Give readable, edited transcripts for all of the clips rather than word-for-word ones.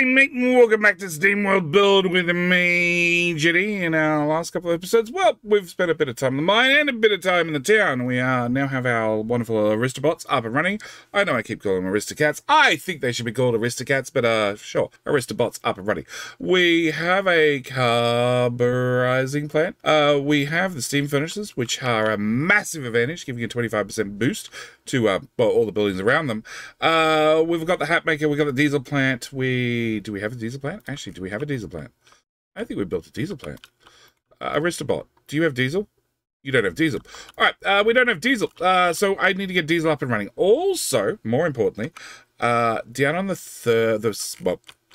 Steammate, and welcome back to SteamWorld Build with me, Jitty. In our last couple of episodes, well, we've spent a bit of time in the mine and a bit of time in the town. We now have our wonderful Aristobots up and running. I know I keep calling them Aristocats. I think they should be called Aristocats, but sure, Aristobots up and running. We have a carburizing plant. We have the steam furnaces, which are a massive advantage, giving a 25% boost to all the buildings around them. We've got the hat maker, we've got the diesel plant. Do we have a diesel plant? Actually, do we have a diesel plant? I think we built a diesel plant. Aristobot, do you have diesel? You don't have diesel. All right, we don't have diesel. So I need to get diesel up and running. Also, more importantly, down on the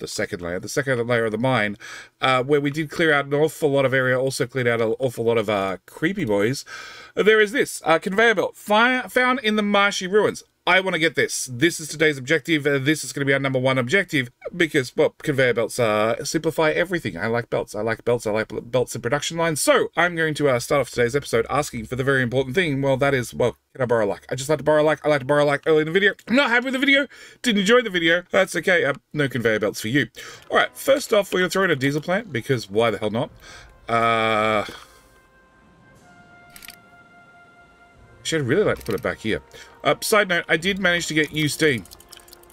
second layer of the mine, where we did clear out an awful lot of area, also cleared out an awful lot of creepy boys, there is this conveyor belt found in the marshy ruins. I want to get this. This is today's objective. This is going to be our number 1 objective because, well, conveyor belts simplify everything. I like belts. I like belts. I like belts in production lines. So I'm going to start off today's episode asking for the very important thing. Well, that is, well, can I borrow a like? I just like to borrow a like. I like to borrow a like early in the video. I'm not happy with the video. Didn't enjoy the video. That's okay. No conveyor belts for you. All right. First off, we're going to throw in a diesel plant because why the hell not? Actually, I'd really like to put it back here. Side note, I did manage to get used steam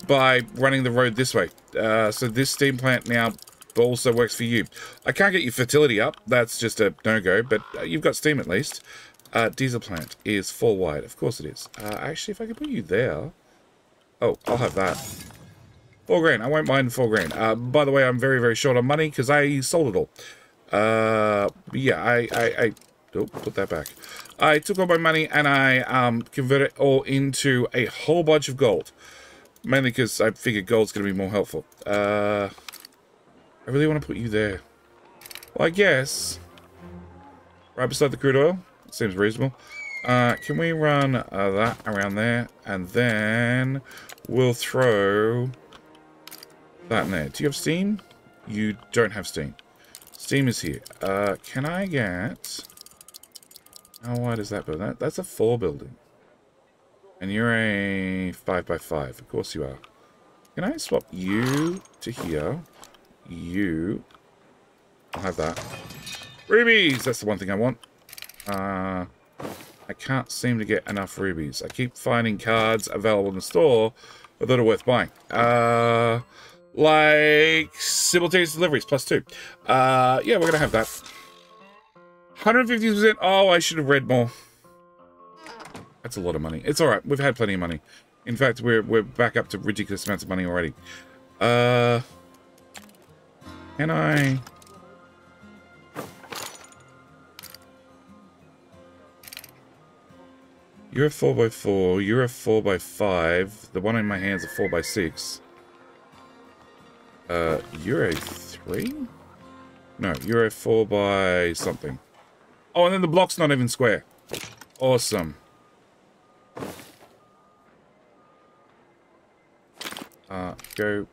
by running the road this way. So this steam plant now also works for you. I can't get your fertility up. That's just a no-go, but you've got steam at least. Diesel plant is 4 wide. Of course it is. Actually, if I could put you there... Oh, I'll have that. 4 grand. I won't mind 4 grand. By the way, I'm very, very short on money because I sold it all. Yeah, oh, put that back. I took all my money and I converted it all into a whole bunch of gold. Mainly because I figured gold's going to be more helpful. I really want to put you there. Well, I guess... right beside the crude oil. Seems reasonable. Can we run that around there? And then we'll throw that in there. Do you have steam? You don't have steam. Steam is here. Can I get... how wide is that building? That's a 4 building. And you're a 5 by 5. Of course you are. Can I swap you to here? You. I'll have that. Rubies! That's the one thing I want. I can't seem to get enough rubies. I keep finding cards available in the store that are worth buying. Like simultaneous deliveries, +2. Yeah, we're going to have that. 150%. Oh, I should have read more. That's a lot of money. It's all right. We've had plenty of money. In fact, we're back up to ridiculous amounts of money already. Can I? You're a 4 by 4. You're a 4 by 5. The one in my hands a 4 by 6. You're a 3. No, you're a 4 by something. Oh, and then the block's not even square. Awesome. Go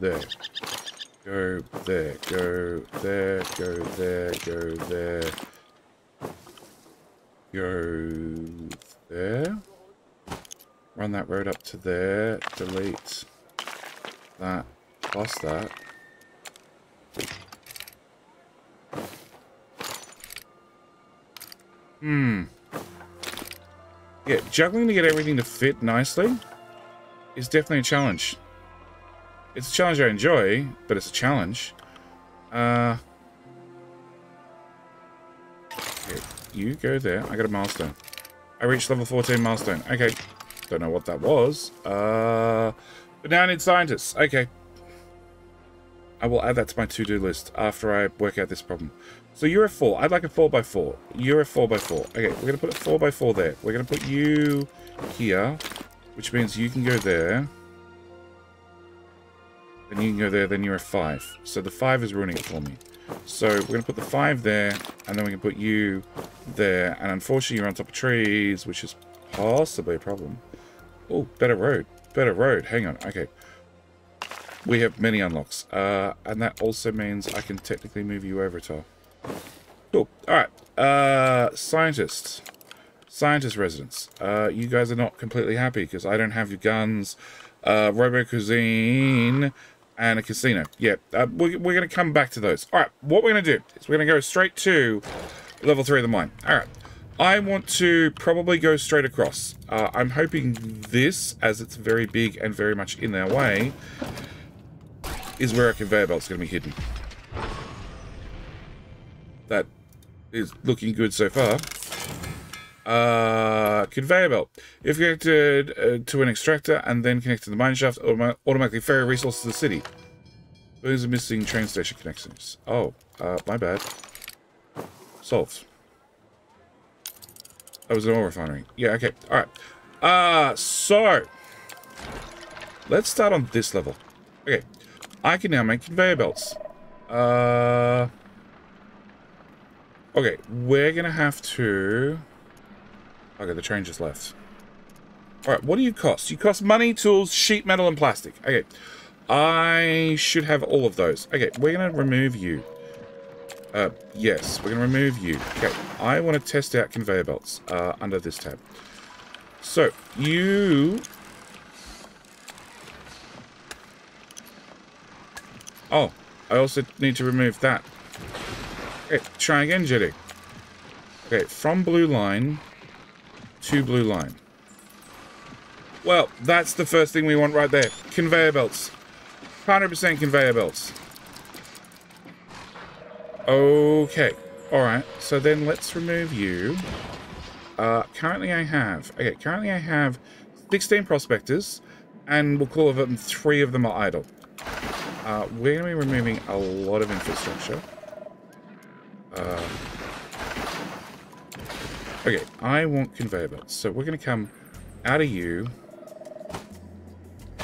there. Go there. Go there. Go there. Go there. Go there. Run that road up to there. Delete that. Plus that. Yeah, juggling to get everything to fit nicely is definitely a challenge. It's a challenge I enjoy, but it's a challenge. Okay, you go there. I got a milestone. I reached level 14 milestone. Okay. Don't know what that was. But now I need scientists. Okay. I will add that to my to-do list after I work out this problem. So you're a 4. I'd like a 4 by 4. You're a 4 by 4. Okay, we're going to put a 4 by 4 there. We're going to put you here, which means you can go there. Then you can go there. Then you're a 5. So the 5 is ruining it for me. So we're going to put the 5 there, and then we can put you there. And unfortunately, you're on top of trees, which is possibly a problem. Oh, better road. Better road. Hang on. Okay. We have many unlocks, and that also means I can technically move you over, Tar. Cool. All right. Scientists. Scientist residents. You guys are not completely happy because I don't have your guns. Robo Cuisine and a casino. Yeah, we're going to come back to those. All right, what we're going to do is we're going to go straight to level 3 of the mine. All right, I want to probably go straight across. I'm hoping this, as it's very big and very much in their way, is where a conveyor belt's going to be hidden. That is looking good so far. Conveyor belt. If connected to an extractor and then connected to the mine shaft, automatically ferry resources to the city. Those are missing train station connections. Oh, my bad. Solved. That was an oil refinery. Yeah, okay. Alright. So let's start on this level. Okay. I can now make conveyor belts. Okay, we're gonna have to... Okay, the train just left. Alright, what do you cost? You cost money, tools, sheet metal, and plastic. Okay. I should have all of those. Okay, we're going to remove you. Yes, we're going to remove you. Okay, I want to test out conveyor belts under this tab. So, you... Oh, I also need to remove that. Okay, try again, Jetty. Okay, from blue line... to blue line. Well, that's the first thing we want right there. Conveyor belts. 100% conveyor belts. Okay. Alright. So then let's remove you. Currently I have... Okay, currently I have 16 prospectors. And we'll call them 3 of them are idle. We're going to be removing a lot of infrastructure. Okay, I want conveyor belts, so we're going to come out of you,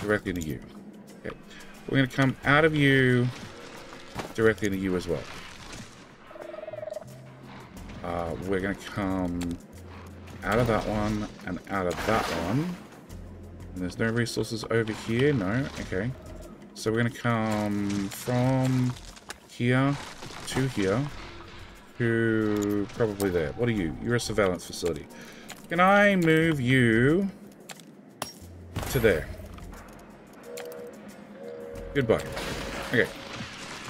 directly into you. Okay, we're going to come out of you, directly into you as well. We're going to come out of that one, and out of that one. And there's no resources over here, no, okay. So we're going to come from here to here. Who probably there. What are you? You're a surveillance facility. Can I move you to there? Goodbye. Okay.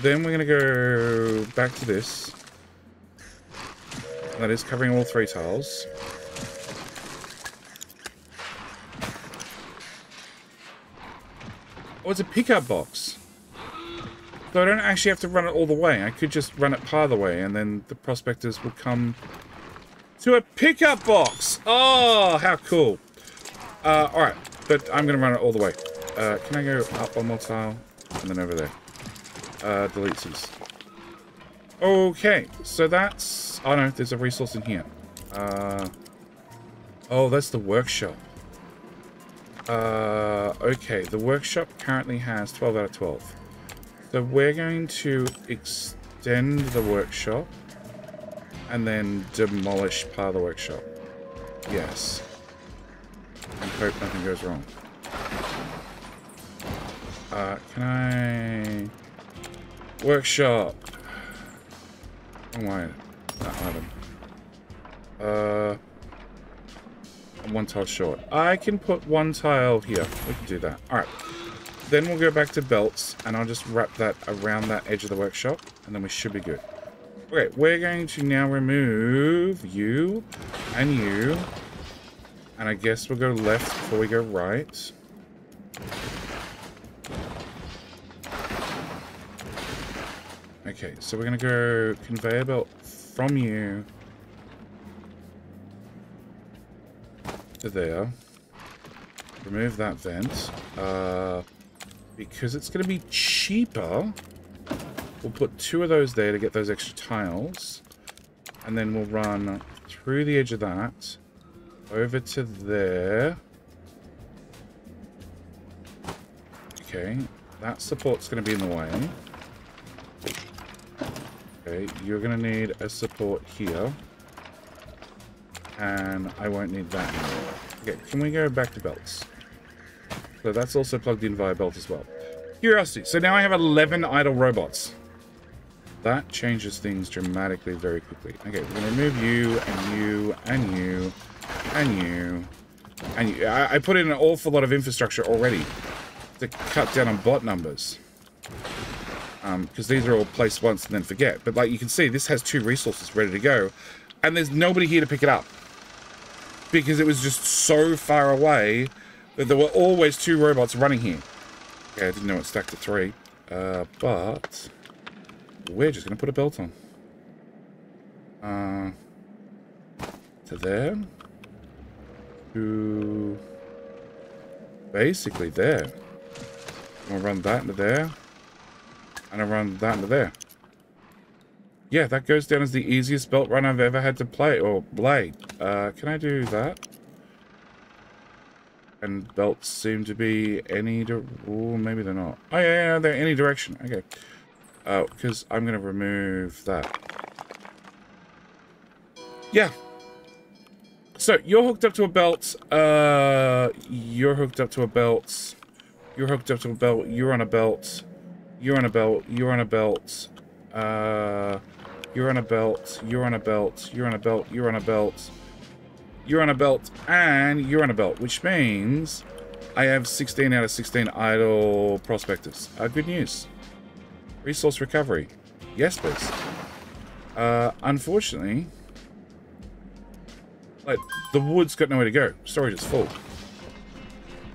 Then we're going to go back to this. That is covering all 3 tiles. Oh, it's a pickup box. So I don't actually have to run it all the way. I could just run it part of the way, and then the prospectors will come to a pickup box. Oh, how cool. All right, but I'm going to run it all the way. Can I go up one more tile? And then over there. Delete these. Okay, so that's... Oh, no, there's a resource in here. Oh, that's the workshop. Okay, the workshop currently has 12 out of 12. So we're going to extend the workshop and then demolish part of the workshop. Yes. And hope nothing goes wrong. Can I... Workshop. Wrong way. That item. I'm 1 tile short. I can put 1 tile here. We can do that. Alright. Then we'll go back to belts, and I'll just wrap that around that edge of the workshop, and then we should be good. Okay, we're going to now remove you, and I guess we'll go left before we go right. Okay, so we're going to go conveyor belt from you to there. Remove that vent. Because it's going to be cheaper, we'll put 2 of those there to get those extra tiles. And then we'll run through the edge of that, over to there. Okay, that support's going to be in the way. Okay, you're going to need a support here. And I won't need that anymore. Okay, can we go back to belts? So that's also plugged in via belt as well. Curiosity. So now I have 11 idle robots. That changes things dramatically very quickly. Okay, we're going to remove you, and you, and you, and you, and you. I put in an awful lot of infrastructure already to cut down on bot numbers. because these are all placed once and then forget. But like you can see, this has 2 resources ready to go, and there's nobody here to pick it up because it was just so far away that there were always 2 robots running here. Okay, I didn't know it stacked to 3, but we're just gonna put a belt on. To there, to basically there. I'm gonna run that into there, and I run that into there. Yeah, that goes down as the easiest belt run I've ever had to play, or blade. Can I do that? And belts seem to be any... Oh, maybe they're not. Oh, yeah, they're any direction. Okay. Oh, because I'm going to remove that. Yeah. So, you're hooked up to a belt. You're hooked up to a belt. You're hooked up to a belt. You're on a belt. You're on a belt. You're on a belt. You're on a belt. You're on a belt. You're on a belt. You're on a belt. You're on a belt, and you're on a belt, which means I have 16 out of 16 idle prospectors. Good news. Resource recovery. Yes, please. Unfortunately, like, the wood's got nowhere to go. Storage is full.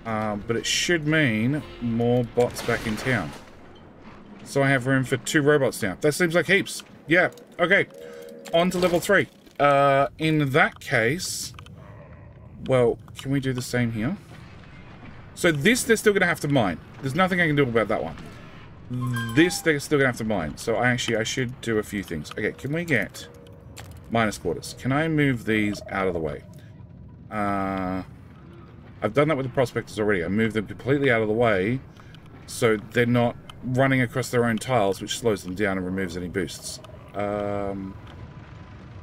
But it should mean more bots back in town. So I have room for 2 robots now. That seems like heaps. Yeah, okay. On to level 3. In that case... Well, can we do the same here? So this, they're still going to have to mine. There's nothing I can do about that one. This, they're still going to have to mine. So I should do a few things. Okay, can we get minus quarters? Can I move these out of the way? I've done that with the prospectors already. I moved them completely out of the way so they're not running across their own tiles, which slows them down and removes any boosts.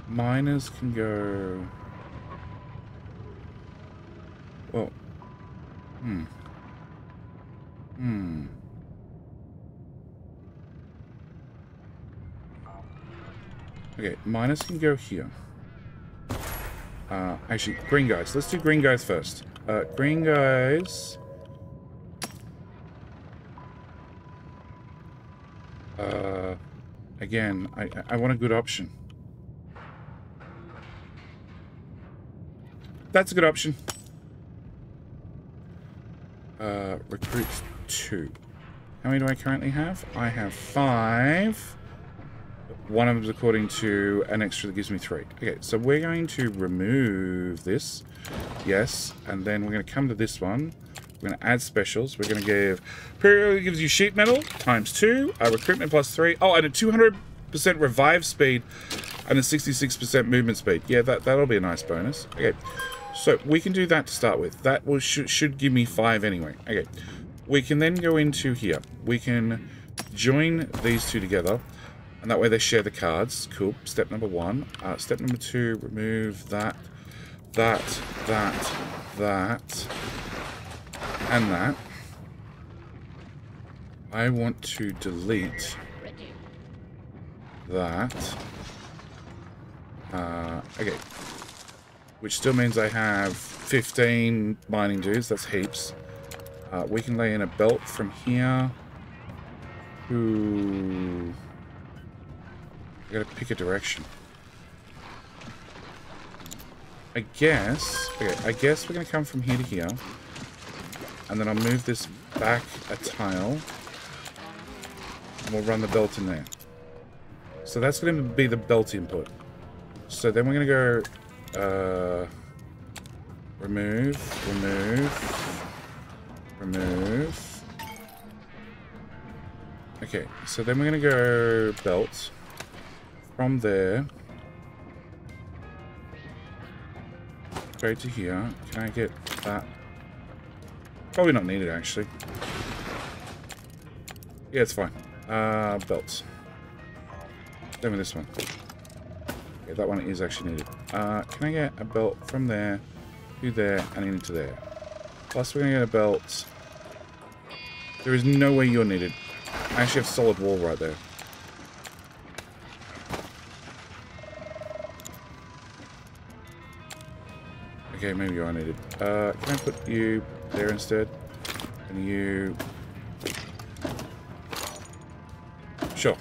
Miners can go... Well... Okay, miners can go here. Actually, green guys. Let's do green guys first. Green guys... again, I want a good option. That's a good option. Recruit 2. How many do I currently have? I have 5. One of them is according to an extra that gives me 3. Okay, so we're going to remove this. Yes, and then we're going to come to this one. We're going to add specials. We're going to give... Periodically gives you sheet metal, times 2. Recruitment plus 3. Oh, and a 200% revive speed and a 66% movement speed. Yeah, that'll be a nice bonus. Okay. So we can do that to start with. That will should give me 5 anyway. Okay. We can then go into here. We can join these 2 together. And that way they share the cards. Cool. Step number 1. Step number 2, remove that, and that. I want to delete that. Okay. Which still means I have 15 mining dudes. That's heaps. We can lay in a belt from here. Ooh. I gotta pick a direction. I guess... Okay, I guess we're gonna come from here to here. And then I'll move this back a tile. And we'll run the belt in there. So that's gonna be the belt input. So then we're gonna go... remove. Okay, so then we're gonna go belt from there. Go to here. Can I get that? Probably not needed, actually. Yeah, it's fine. Belts. Then with this one. Okay, that one is actually needed. Can I get a belt from there to there and into there? Plus, we're going to get a belt. There is no way you're needed. I actually have solid wall right there. Okay, maybe you are needed. Can I put you there instead? And you... Sure.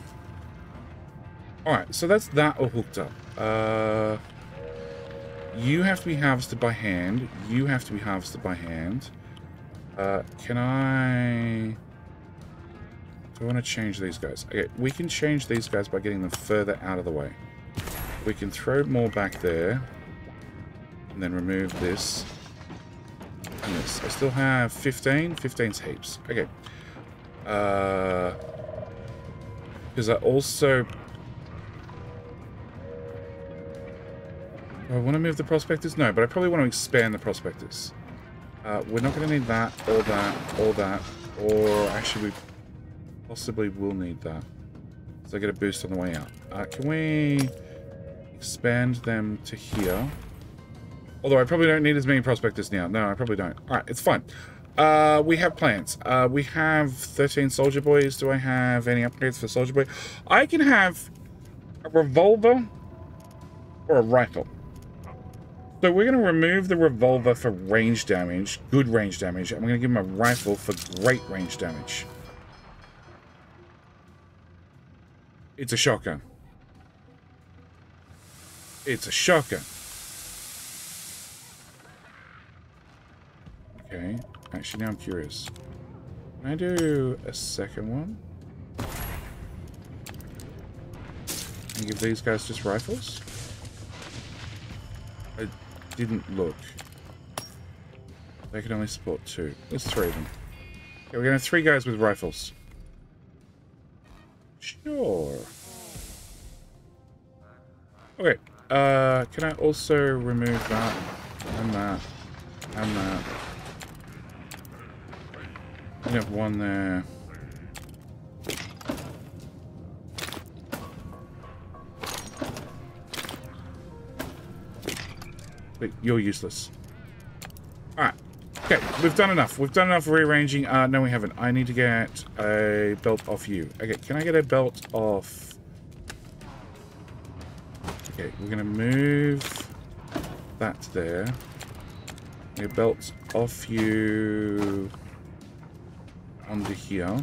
Alright, so that's that all hooked up. You have to be harvested by hand. You have to be harvested by hand. Can I... do I want to change these guys? Okay, we can change these guys by getting them further out of the way. We can throw more back there. And then remove this. And this. I still have 15. 15's heaps. Okay. Because I also... do I want to move the prospectors? No, but I probably want to expand the prospectors. We're not going to need that, or that, or that. Or actually, we possibly will need that. So I get a boost on the way out. Can we expand them to here? Although I probably don't need as many prospectors now. No, I probably don't. Alright, it's fine. We have plans. We have 13 soldier boys. Do I have any upgrades for soldier boy? I can have a revolver or a rifle. So we're going to remove the revolver for range damage, good range damage, and we're going to give him a rifle for great range damage. It's a shotgun. It's a shotgun. Okay. Actually, now I'm curious. Can I do a second one? And give these guys just rifles? I didn't look. They can only support two. There's three of them. Okay, we're gonna have three guys with rifles. Sure. Okay. Can I also remove that? And that. And that. I have one there. Wait, you're useless. Alright. Okay, we've done enough. We've done enough rearranging. No, we haven't. I need to get a belt off you. Okay, can I get a belt off? Okay, we're going to move that there. Your belt's off you... onto here.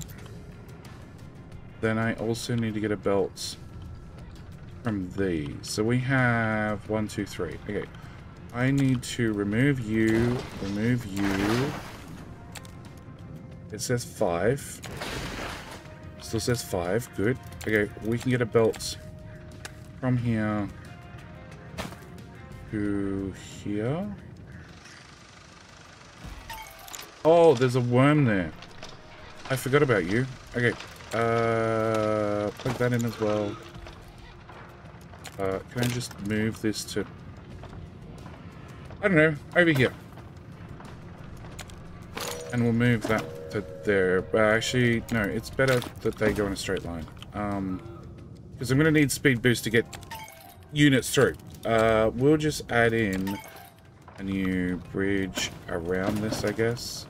Then I also need to get a belt from these. So we have 1, 2, 3. Okay. I need to remove you. Remove you. It says 5. Still says 5. Good. Okay. We can get a belt from here to here. Oh, there's a worm there. I forgot about you. Okay. Plug that in as well. Can I just move this to... I don't know. Over here. And we'll move that to there. But actually, no. It's better that they go in a straight line. Because I'm going to need speed boost to get units through. We'll just add in a new bridge around this, I guess.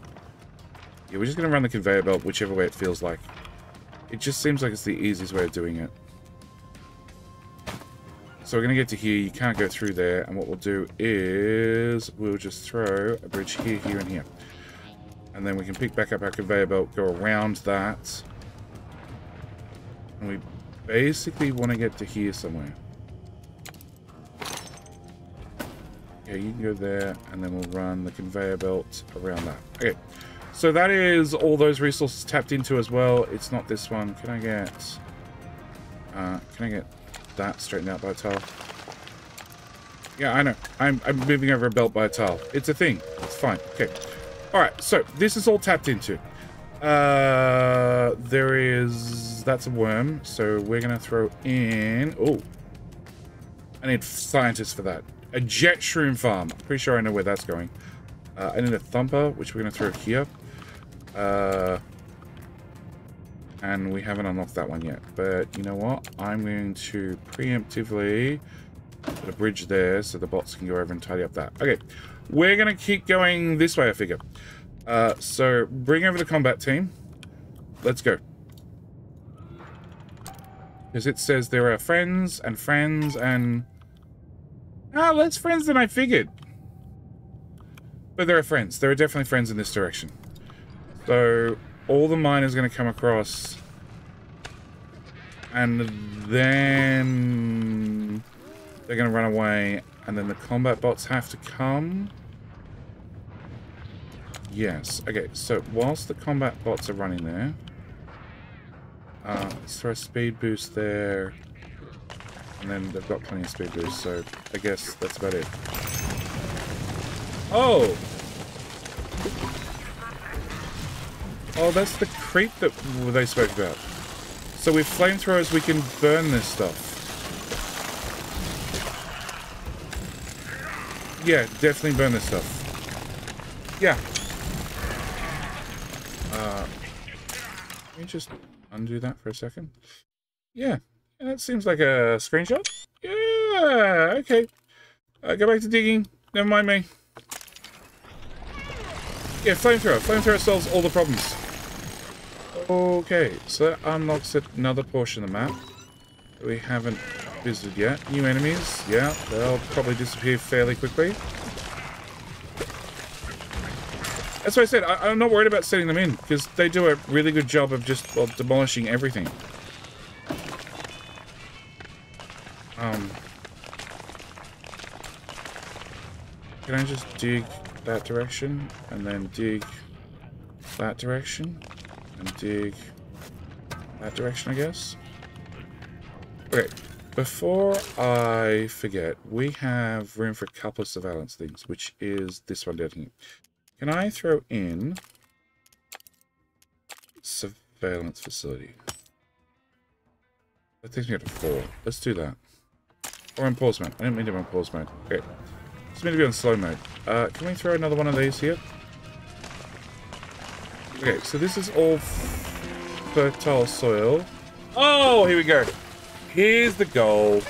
Yeah, we're just going to run the conveyor belt whichever way it feels like. It just seems like it's the easiest way of doing it. So we're going to get to here. You can't go through there. And what we'll do is we'll just throw a bridge here, here, and here. And then we can pick back up our conveyor belt, go around that. And we basically want to get to here somewhere. Okay, you can go there. And then we'll run the conveyor belt around that. Okay. So that is all those resources tapped into as well. It's not this one. Can I get that straightened out by a tile? Yeah, I know. I'm moving over a belt by a tile. It's a thing. It's fine. Okay. All right. So this is all tapped into. There is... that's a worm. So we're going to throw in... oh. I need scientists for that. A jet shroom farm. I'm pretty sure I know where that's going. I need a thumper, which we're going to throw here. And we haven't unlocked that one yet, but you know what, I'm going to preemptively put a bridge there so the bots can go over and tidy up that. Okay, we're going to keep going this way, I figure. So bring over the combat team. Let's go, because it says there are friends and friends and less friends than I figured, but there are friends. There are definitely friends in this direction. So all the miners are going to come across and then they're going to run away, and then the combat bots have to come. Yes. Okay, so whilst the combat bots are running there, let's throw a speed boost there, and then they've got plenty of speed boost, so I guess that's about it. Oh! Oh, that's the creep that they spoke about. So with flamethrowers, we can burn this stuff. Yeah, definitely burn this stuff. Yeah. Let me just undo that for a second. Yeah, that seems like a screenshot. Yeah, okay. Go back to digging. Never mind me. Yeah, flamethrower. Flamethrower solves all the problems. Okay, so that unlocks another portion of the map that we haven't visited yet. New enemies, yeah, they'll probably disappear fairly quickly. That's why I said, I'm not worried about setting them in, because they do a really good job of just demolishing everything. Can I just dig that direction, and then dig that direction, and dig that direction, I guess? Okay, before I forget, we have room for a couple of surveillance things, which is this one down here. Can I throw in surveillance facility? That takes me up to 4. Let's do that. Or on pause mode. I didn't mean to be on pause mode. Okay. It's meant to be on slow mode. Can we throw another one of these here? Okay, so this is all fertile soil. Oh, here we go. Here's the goal.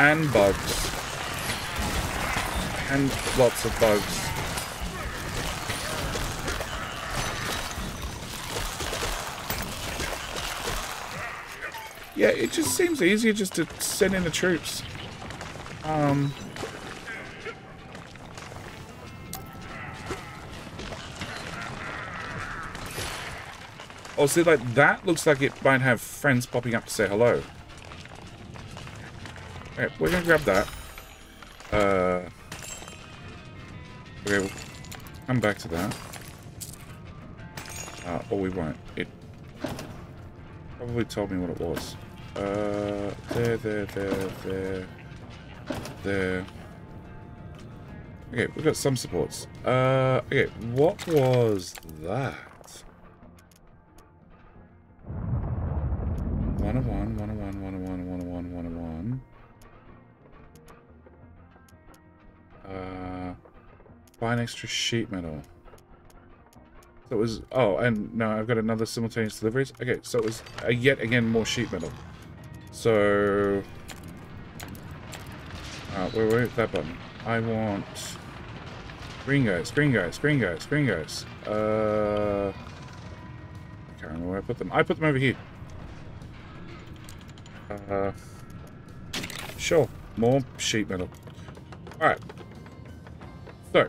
And bugs. And lots of bugs. Yeah, it just seems easier just to send in the troops. Oh, see, like, that looks like it might have friends popping up to say hello. Alright, we're gonna grab that. Okay, we'll come back to that. Or we won't. It probably told me what it was. There. Okay, we've got some supports. Okay, what was that? 101. Buy an extra sheet metal. So it was, oh, and no, I've got another simultaneous deliveries. Okay, so it was yet again more sheet metal. So, wait, that button. I want green guys. I can't remember where I put them. I put them over here. Sure, more sheet metal. Alright. So,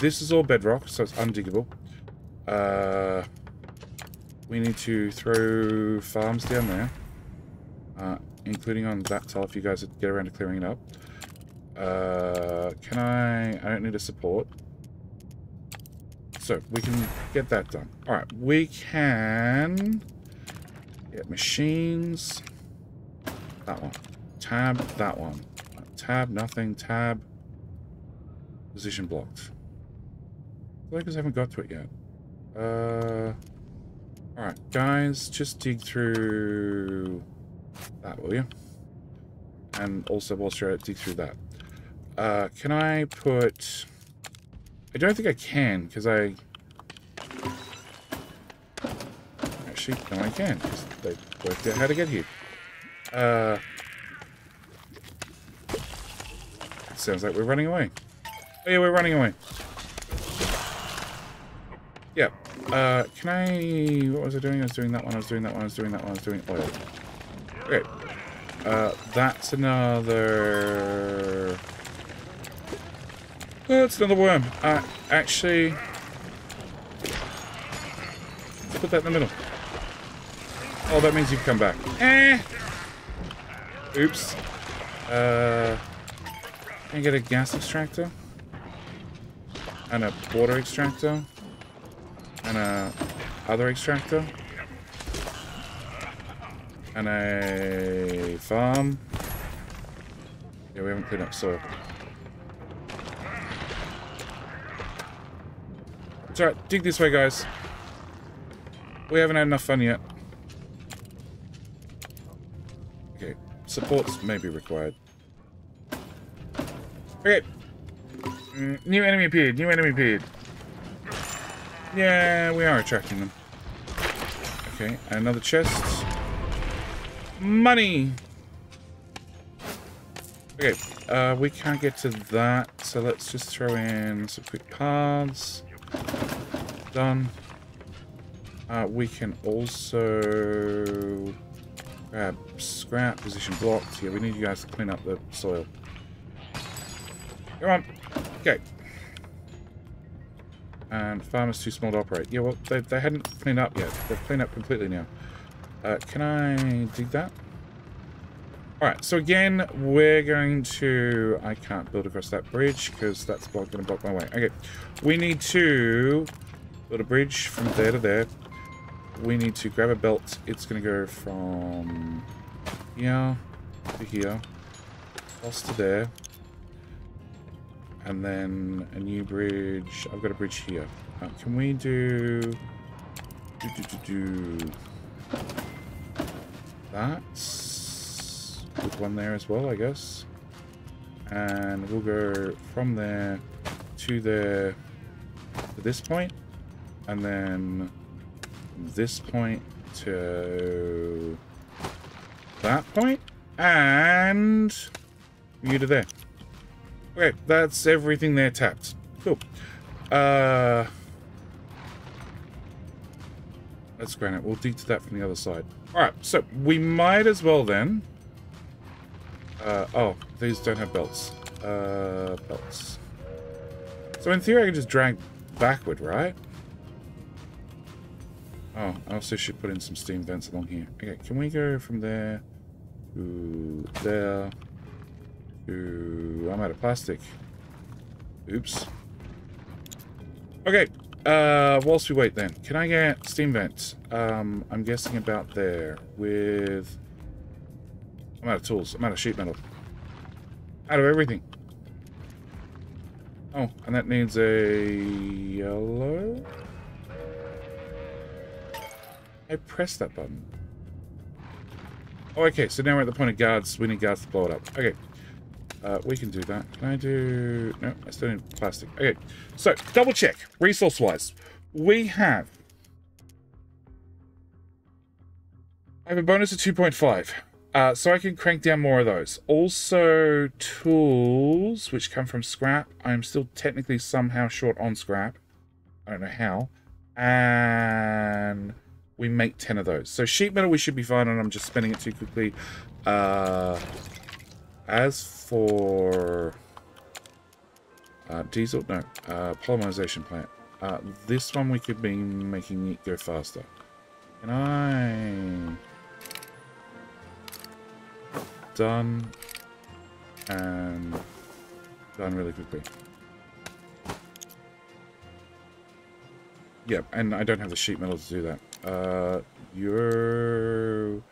this is all bedrock, so it's undiggable. We need to throw farms down there, including on that tile if you guys get around to clearing it up. Can I don't need a support. So, we can get that done. Alright, we can... get machines. That one. Tab, that one. Tab, nothing. Tab. Position blocked. Locals haven't got to it yet. Alright, guys, just dig through that, will you? And also, whilst you're at it, dig through that. Can I put... I don't think I can, because I... Actually, no, I can, because they worked out how to get here. It sounds like we're running away. Oh yeah, we're running away. Yeah. Can I... What was I doing? I was doing oil. Okay. That's another... Oh, it's another worm. Actually... Let's put that in the middle. Oh, that means you've come back. Eh. Oops. Can I get a gas extractor? And a water extractor? And a other extractor? And a farm? Yeah, we haven't cleaned up soil. It's alright, dig this way, guys. We haven't had enough fun yet. Okay, supports may be required. Okay. New enemy appeared, new enemy appeared. Yeah, we are attracting them. Okay, another chest. Money! Okay, we can't get to that, so let's just throw in some quick paths. Done. We can also grab scrap, position blocks. Yeah, we need you guys to clean up the soil. Come on. Okay. And farmers too small to operate. Yeah, well, they hadn't cleaned up yet. They've cleaned up completely now. Can I dig that? Alright, so again, we're going to... I can't build across that bridge because that's going to block my way. Okay, we need to build a bridge from there to there. We need to grab a belt. It's going to go from here to here, across to there, and then a new bridge. I've got a bridge here. Can we do that? Put one there as well, I guess. And we'll go from there to there to this point, and then this point to that point, and you to there. Okay, that's everything there tapped. Cool. That's granite. We'll dig to that from the other side. Alright, so we might as well then... oh, these don't have belts. Belts. So in theory I can just drag backward, right? Oh, I also should put in some steam vents along here. Okay, can we go from there to there? Ooh, I'm out of plastic. Oops. Okay, whilst we wait then, can I get steam vents? I'm guessing about there with... I'm out of tools, I'm out of sheet metal. Out of everything. Oh, and that needs a yellow? I pressed that button. Oh, okay, so now we're at the point of guards. We need guards to blow it up. Okay. We can do that. Can I do... No, I still need plastic. Okay, so double check, resource-wise. We have... I have a bonus of 2.5. So I can crank down more of those. Also, tools, which come from scrap. I'm still technically somehow short on scrap. I don't know how. And we make 10 of those. So sheet metal we should be fine on. I'm just spending it too quickly. As for diesel, no, polymerization plant. This one we could be making it go faster. Can I? Done. And done really quickly. Yeah, and I don't have the sheet metal to do that. You're...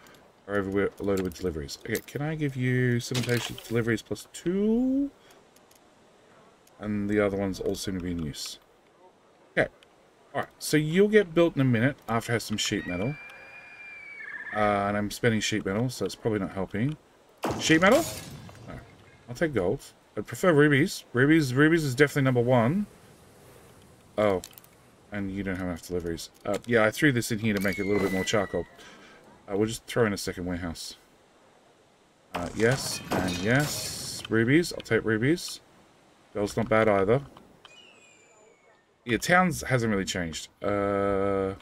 Are overloaded with deliveries. Okay, can I give you cimentation deliveries plus 2? And the other ones all seem to be in use. Okay. Alright, so you'll get built in a minute after I have some sheet metal. And I'm spending sheet metal, so it's probably not helping. Sheet metal? No. I'll take gold. I prefer rubies. Rubies is definitely number one. Oh. And you don't have enough deliveries. Yeah, I threw this in here to make it a little bit more charcoal. We'll just throw in a second warehouse. Yes, and yes. Rubies. I'll take rubies. Gold's not bad either. Yeah, towns hasn't really changed. I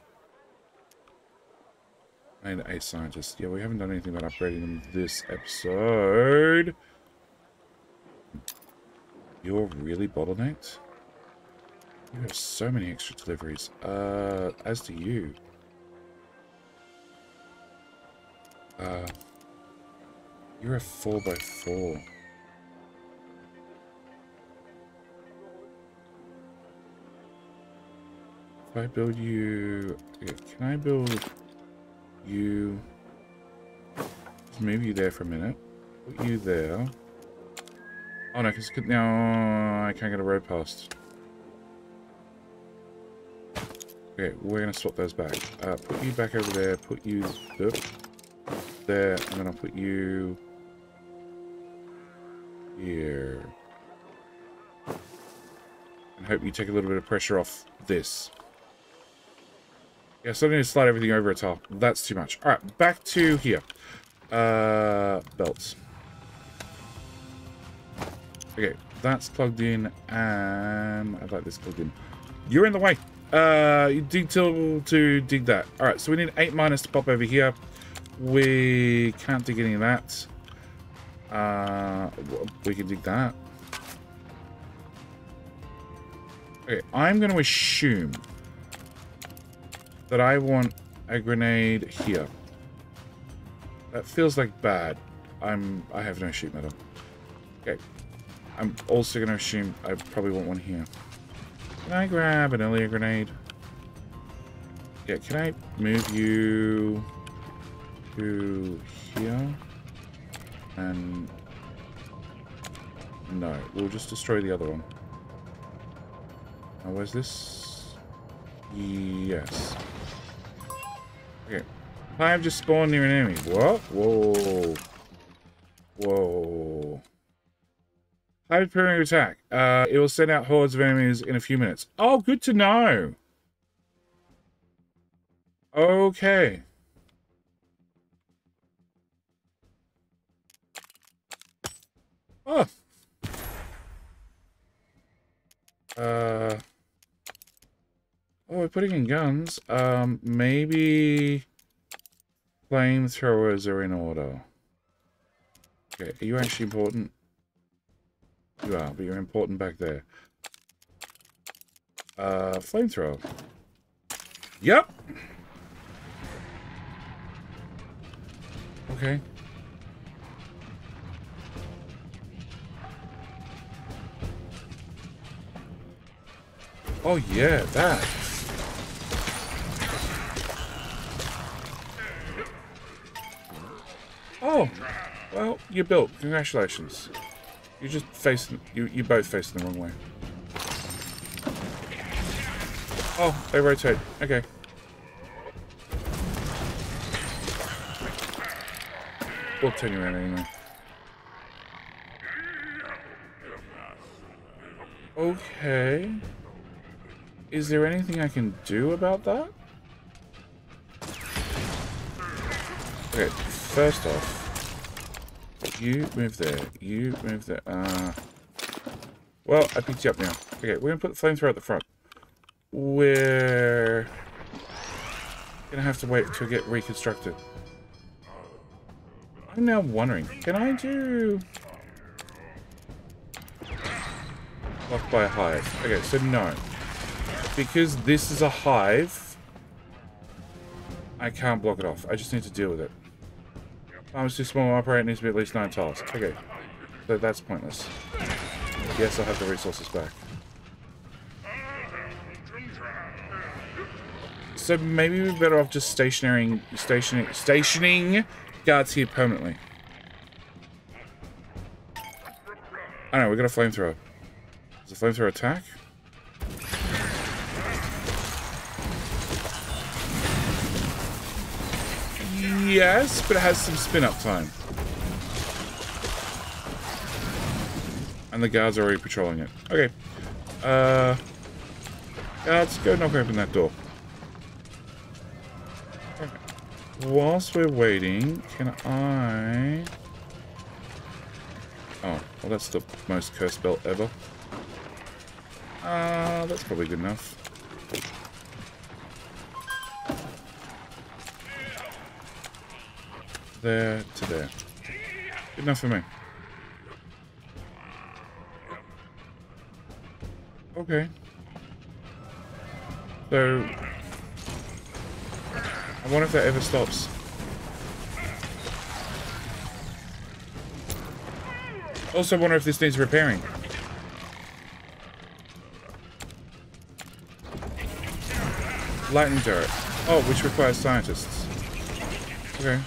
need a scientist. Yeah, we haven't done anything about upgrading them this episode. You're really bottlenecked? You have so many extra deliveries. As do you. You're a 4x4. If I build you... Okay, can I build you... Move you there for a minute. Put you there. Oh no, because now I can't get a road past. Okay, we're going to swap those back. Put you back over there. Put you there. And then I'll put you here. And hope you take a little bit of pressure off this. Yeah, so I need to slide everything over its top. That's too much. Alright, back to here. Belts. Okay, that's plugged in, and I'd like this plugged in. You're in the way. You dig till to dig that. All right, so we need 8 miners to pop over here. We can't dig any of that. We can dig that. Okay, I'm going to assume that I want a grenade here. That feels like bad. I have no sheet metal. Okay. I'm also going to assume I probably want one here. Can I grab an earlier grenade? Yeah, can I move you to here? And... no, we'll just destroy the other one. Now, where's this? Yes. Okay. I have just spawned near an enemy. What? Whoa. Whoa. Hybrid perimeter attack. It will send out hordes of enemies in a few minutes. Oh, good to know. Okay. Oh. Oh, we're putting in guns. Maybe... flamethrowers are in order. Okay, are you actually important? You are, but you're important back there. Flamethrower. Yep! Okay. Oh yeah, that! Oh, well, you're built. Congratulations. You just facing, you both facing the wrong way. Oh, they rotate. Okay. We'll turn you around anyway. Okay. Is there anything I can do about that? Okay. First off, you move there, you move there. Well, I picked you up now. Okay, we're going to put the flamethrower at the front. We're going to have to wait to get reconstructed. I'm now wondering, can I do... locked by a hive. Okay, so no. Because this is a hive, I can't block it off. I just need to deal with it. I was too small to operate. It needs to be at least 9 tiles. Okay. So that's pointless. Yes, I'll have the resources back. So maybe we're better off just stationing guards here permanently. Oh no, we got a flamethrower. Is the flamethrower attack? Yes, but it has some spin-up time. And the guards are already patrolling it. Okay. Guards, go knock open that door. Okay. Whilst we're waiting, can I... oh, well that's the most cursed belt ever. That's probably good enough. There to there. Good enough for me. Okay. So... I wonder if that ever stops. Also wonder if this needs repairing. Light and dirt. Oh, which requires scientists. Okay.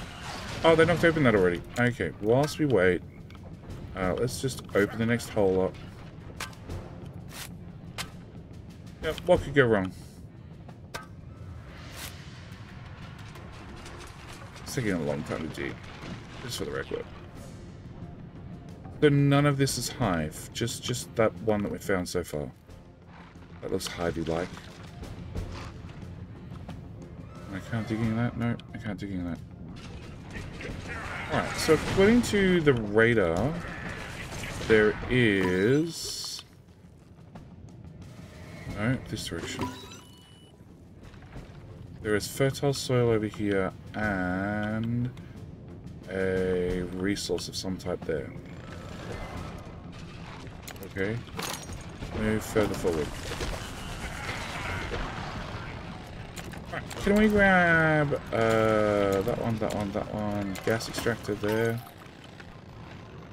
Oh, they knocked open that already. Okay, whilst we wait, let's just open the next hole up. Yep, what could go wrong? It's taking a long time to dig, just for the record. So none of this is hive, just that one that we found so far. That looks hivey-like. I can't dig in that? No, I can't dig in that. Alright, so according to the radar, there is... No, this direction. There is fertile soil over here, and a resource of some type there. Okay, move further forward. Right, can we grab that one, gas extractor there.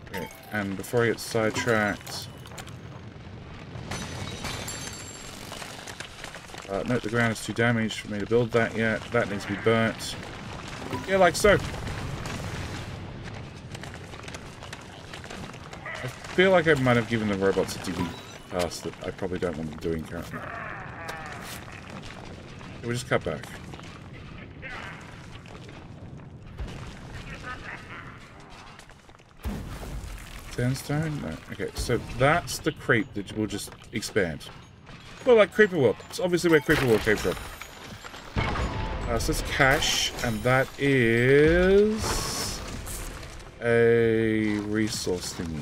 Okay, and before I get sidetracked... note the ground is too damaged for me to build that yet. That needs to be burnt. Yeah, like so. I feel like I might have given the robots a digging task that I probably don't want them doing currently. We'll just cut back. Sandstone? No. Okay, so that's the creep that will just expand. Well, like Creeper World. It's obviously where Creeper World came from. So it's cash, and that is a resource thingy.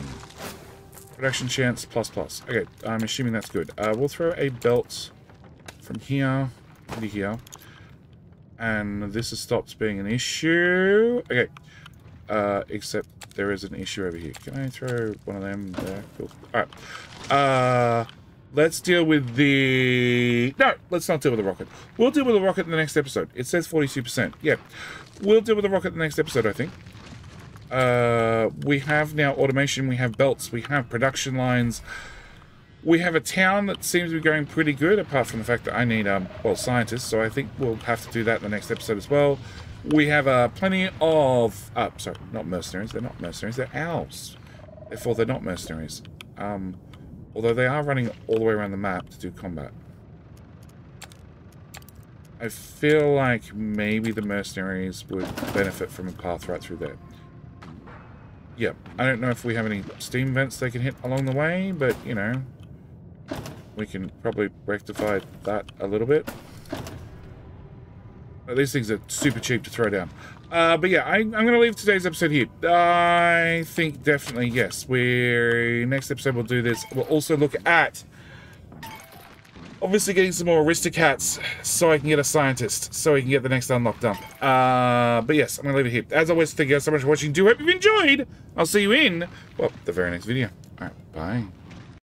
Production chance ++. Okay, I'm assuming that's good. We'll throw a belt from here to here, and this has stopped being an issue. Okay, except there is an issue over here. Can I throw one of them there? Cool. All right. Let's deal with the... No, let's not deal with the rocket. We'll deal with the rocket in the next episode. It says 42%. Yeah. We'll deal with the rocket in the next episode, I think. We have now automation. We have belts. We have production lines. We have a town that seems to be going pretty good, apart from the fact that I need, well, scientists. So I think we'll have to do that in the next episode as well. We have plenty of... sorry, not mercenaries. They're not mercenaries. They're owls. Therefore, they're not mercenaries. Although they are running all the way around the map to do combat. I feel like maybe the mercenaries would benefit from a path right through there. Yeah, I don't know if we have any steam vents they can hit along the way, but, you know, we can probably rectify that a little bit. These things are super cheap to throw down. But yeah, I'm going to leave today's episode here. I think definitely, yes. Next episode we'll do this. We'll also look at, obviously, getting some more Aristocats so I can get a scientist, so we can get the next unlock done. But yes, I'm going to leave it here. As always, thank you guys so much for watching. Do hope you've enjoyed. I'll see you in, well, the very next video. All right, bye.